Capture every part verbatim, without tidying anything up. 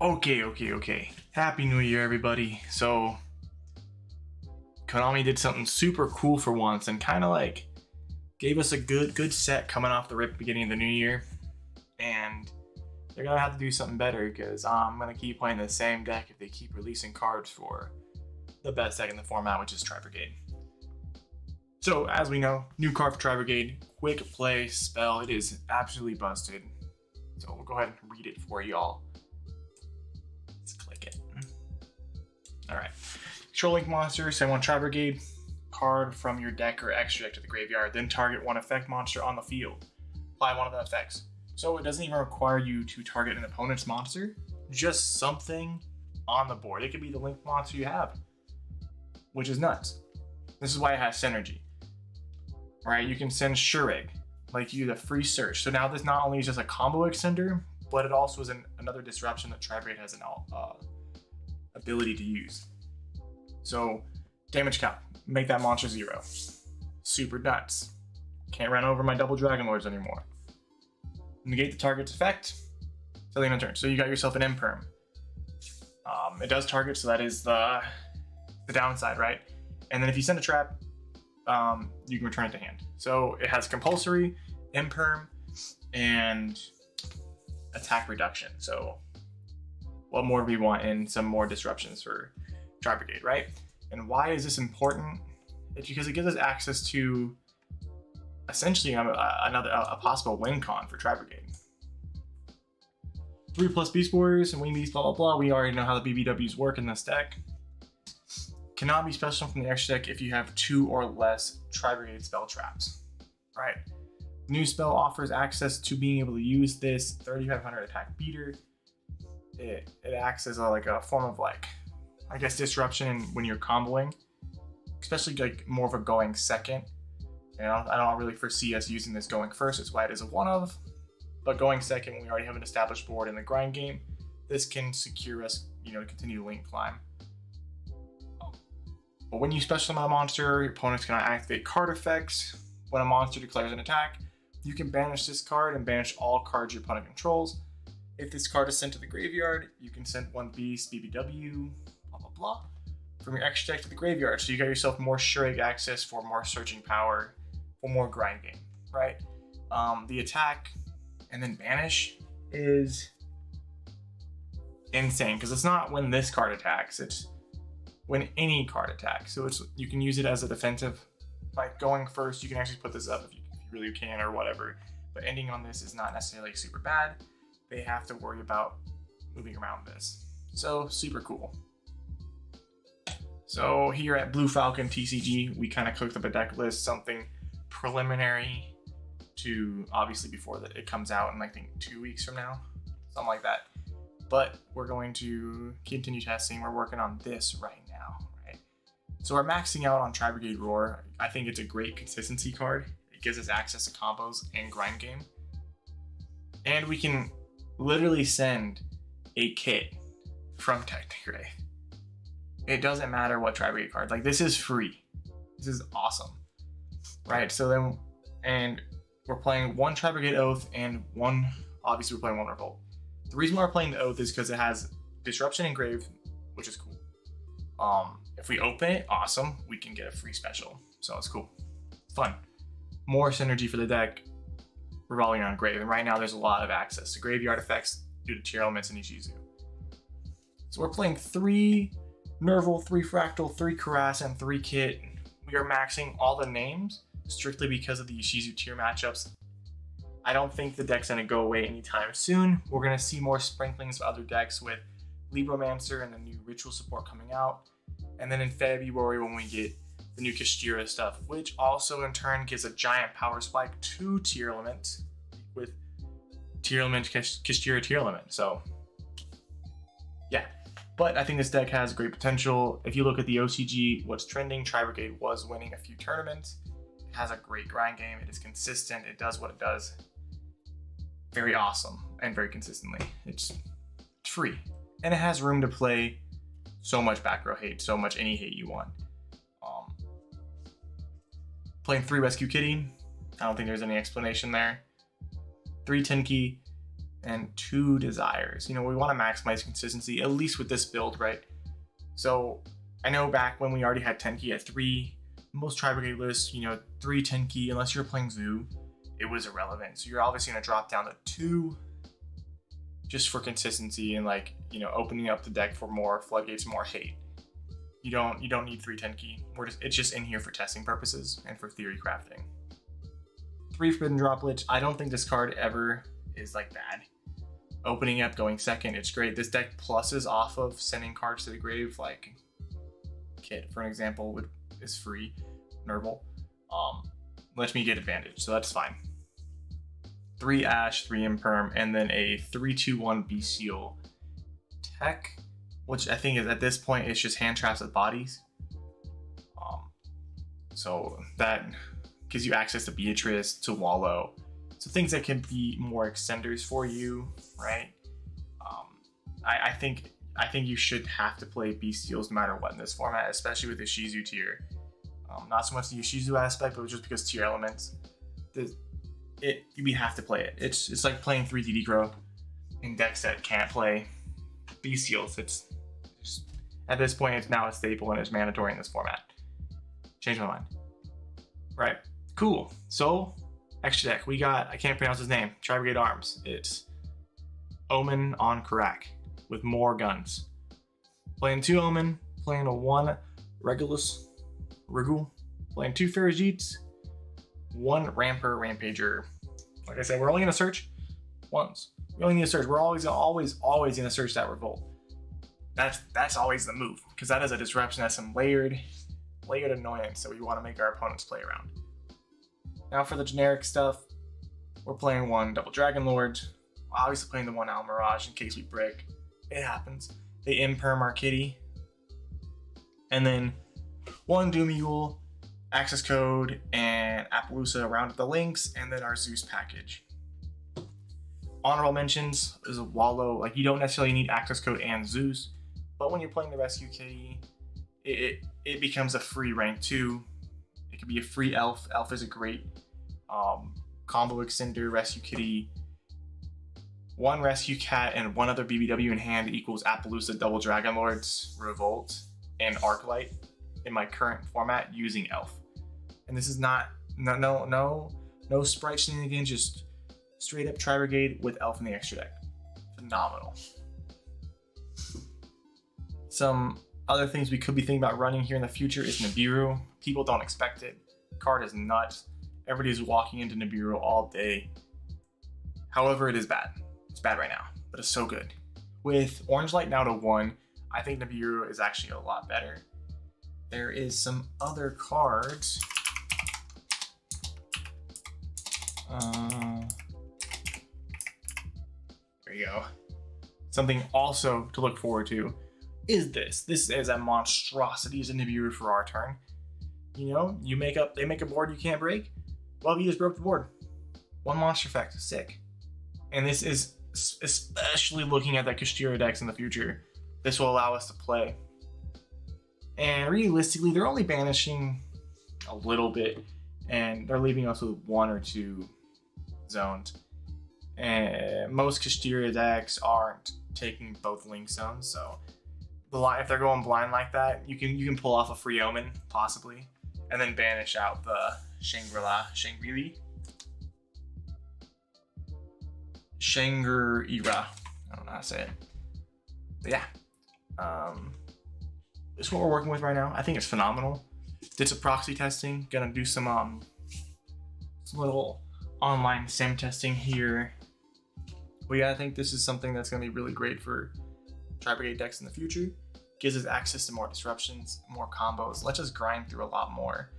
Okay, okay, okay. Happy New Year, everybody. So, Konami did something super cool for once and kind of like gave us a good good set coming off the rip beginning of the new year. And they're going to have to do something better because I'm going to keep playing the same deck if they keep releasing cards for the best deck in the format, which is Tri-Brigade. So, as we know, new card for Tri-Brigade, quick play spell. It is absolutely busted. So, we'll go ahead and read it for y'all. Alright, control link monster, send one Tri-Brigade card from your deck or extra deck to the graveyard, then target one effect monster on the field. Apply one of the effects. So it doesn't even require you to target an opponent's monster, just something on the board. It could be the link monster you have, which is nuts. This is why it has synergy. Right, you can send Shuraig, like you the free search. So now this not only is just a combo extender, but it also is an, another disruption that Tri-Brigade has an uh, ability to use. So damage cap, make that monster zero. Super nuts. Can't run over my Double Dragon Lords anymore. Negate the target's effect, till the end of turn. So you got yourself an Imperm. Um, it does target, so that is the, the downside, right? And then if you send a trap, um, you can return it to hand. So it has compulsory, Imperm, and attack reduction. So what more do we want in some more disruptions for Tri-Brigade, right? And why is this important? It's because it gives us access to essentially another a possible win con for Tri-Brigade. Three plus Beast Warriors and Wing Beast, blah, blah, blah. We already know how the B B Ws work in this deck. Cannot be special from the extra deck if you have two or less Tri-Brigade spell traps, right? New spell offers access to being able to use this thirty-five hundred attack beater. It, it acts as a, like a form of like, I guess, disruption when you're comboing, especially like more of a going second. You know, I don't really foresee us using this going first. That's why it is a one of, but going second, we already have an established board in the grind game. This can secure us, you know, to continue to link climb. But when you special summon a monster, your opponent's gonna activate card effects. When a monster declares an attack, you can banish this card and banish all cards your opponent controls. If this card is sent to the graveyard, you can send one beast, B B W, blah, blah, blah, from your extra deck to the graveyard. So you got yourself more Shuraig access for more searching power, for more grind game, right? Um, the attack and then banish is insane because it's not when this card attacks, it's when any card attacks. So it's you can use it as a defensive, like going first, you can actually put this up if you, if you really can or whatever. But ending on this is not necessarily super bad. They have to worry about moving around this. So super cool. So here at Blue Falcon T C G, we kind of cooked up a deck list, something preliminary to obviously before that it comes out in I think two weeks from now, something like that. But we're going to continue testing. We're working on this right now, right? So we're maxing out on Tri-Brigade Roar. I think it's a great consistency card. It gives us access to combos and grind game. And we can literally send a Kitt from Technicray. It doesn't matter what Tri-Brigade card. Like, this is free. This is awesome. Right, so then, and we're playing one Tri-Brigade Oath and one, obviously we're playing one Revolt. The reason why we're playing the Oath is because it has Disruption Engraved, which is cool. Um, if we open it, awesome. We can get a free special. So it's cool. Fun. More synergy for the deck. Revolving on grave, and right now there's a lot of access to graveyard effects due to tier elements and Ishizu. So we're playing three Nerval, three Fractal, three Karas, and three Kitt. We are maxing all the names strictly because of the Ishizu tier matchups. I don't think the deck's gonna go away anytime soon. We're gonna see more sprinklings of other decks with Libromancer and the new ritual support coming out. And then in February when we get the new Kashtira stuff, which also in turn gives a giant power spike to Tier Element with Tier Element, Kashtira Tier Element. So yeah, but I think this deck has great potential. If you look at the O C G, what's trending, Tri-Brigade was winning a few tournaments. It has a great grind game. It is consistent. It does what it does. Very awesome and very consistently. It's free and it has room to play so much back row hate, so much any hate you want. Playing three Rescue Kitty. I don't think there's any explanation there. Three Tenki, and two Desires. You know, we want to maximize consistency, at least with this build, right? So I know back when we already had Tenki at three, most Tri-Brigade lists, you know, three Tenki, unless you're playing Zoo, it was irrelevant. So you're obviously going to drop down to two just for consistency and, like, you know, opening up the deck for more floodgates, more hate. You don't you don't need three Tenki. We're just, it's just in here for testing purposes and for theory crafting. Three Forbidden Droplets. I don't think this card ever is, like, bad. Opening up, going second, it's great. This deck pluses off of sending cards to the grave, like Kitt, for an example, would is free. Nerval. Um, lets me get advantage, so that's fine. Three Ash, three Imperm, and then a three two one B-Steal tech, which I think is, at this point, it's just hand traps with bodies. Um, so that gives you access to Beatrice, to Wallow. So things that can be more extenders for you, right? Um, I, I think I think you should have to play B-Steals no matter what in this format, especially with the Ishizu tier. Um, not so much the Ishizu aspect, but just because tier elements, the, it we have to play it. It's it's like playing three D D Grow in decks that can't play B-Steals. It's just, at this point, it's now a staple and it's mandatory in this format. Change my mind. Right, cool. So extra deck, we got, I can't pronounce his name, Tri-Brigade Arms. It's Omen on Karak with more guns. Playing two Omen, playing a one Regulus, Rigul, playing two Farageets, one Ramper, Rampager. Like I said, we're only gonna search once. We only need to search. We're always, always, always gonna search that Revolt. That's that's always the move, because that is a disruption. That's some layered, layered annoyance that we wanna make our opponents play around. Now for the generic stuff, we're playing one Double Dragon Lords. We're obviously playing the one Al Mirage in case we brick. It happens. They Imperm our Kitty. And then one Doom Eagle, Access Code, and Appaloosa round up the links, and then our Zeus package. Honorable mentions is a Wallow. Like, you don't necessarily need Access Code and Zeus, but when you're playing the Rescue Kitty, it, it, it becomes a free rank two. It could be a free Elf. Elf is a great um, combo extender. Rescue Kitty, one Rescue Cat, and one other B B W in hand equals Appaloosa, Double Dragon Lords, Revolt, and Arclight in my current format using Elf. And this is not, no, no, no, no sprite shenanigans, just straight up Tri-Brigade with Elf in the extra deck. Phenomenal. Some other things we could be thinking about running here in the future is Nibiru. People don't expect it. Card is nuts. Everybody's walking into Nibiru all day. However, it is bad. It's bad right now, but it's so good. With Orange Light now to one, I think Nibiru is actually a lot better. There is some other cards. Uh, there you go. Something also to look forward to is this. This is a monstrosity as a Nibiru for our turn. You know, you make up, they make a board you can't break. Well, you just broke the board. One monster effect, sick. And this is especially looking at that Kashtira decks in the future. This will allow us to play. And realistically, they're only banishing a little bit, and they're leaving us with one or two zones. And most Kashtira decks aren't taking both link zones, so the line, if they're going blind like that, you can you can pull off a free Omen possibly, and then banish out the Shangri-La, Shangri-Li, Shangri-Ra. I don't know how to say it. But yeah, um, it's what we're working with right now. I think it's phenomenal. Did some proxy testing. Gonna do some um some little online sim testing here. But yeah, I think this is something that's gonna be really great for Tri-Brigade decks in the future. Gives us access to more disruptions, more combos. Let's just grind through a lot more.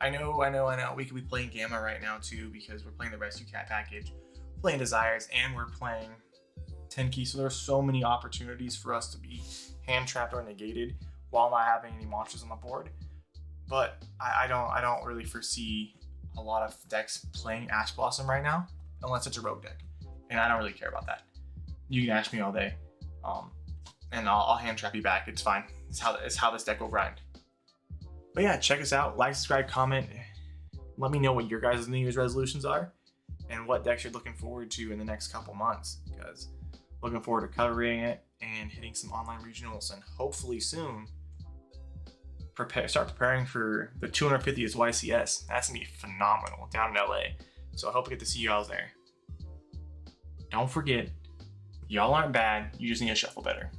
I know, I know, I know. We could be playing Gamma right now too, because we're playing the Rescue Cat package, playing Desires, and we're playing Tenki. So there's so many opportunities for us to be hand trapped or negated while not having any monsters on the board. But I, I don't, I don't really foresee a lot of decks playing Ash Blossom right now, unless it's a rogue deck, and I don't really care about that. You can ask me all day. Um, And I'll, I'll hand trap you back. It's fine. It's how, it's how this deck will grind. But yeah, check us out. Like, subscribe, comment. Let me know what your guys' New Year's resolutions are and what decks you're looking forward to in the next couple months. because looking forward to covering it and hitting some online regionals, and hopefully soon prepare, start preparing for the two hundred fiftieth Y C S. That's gonna be phenomenal down in L A. So I hope I get to see y'all there. Don't forget, y'all aren't bad. You just need to shuffle better.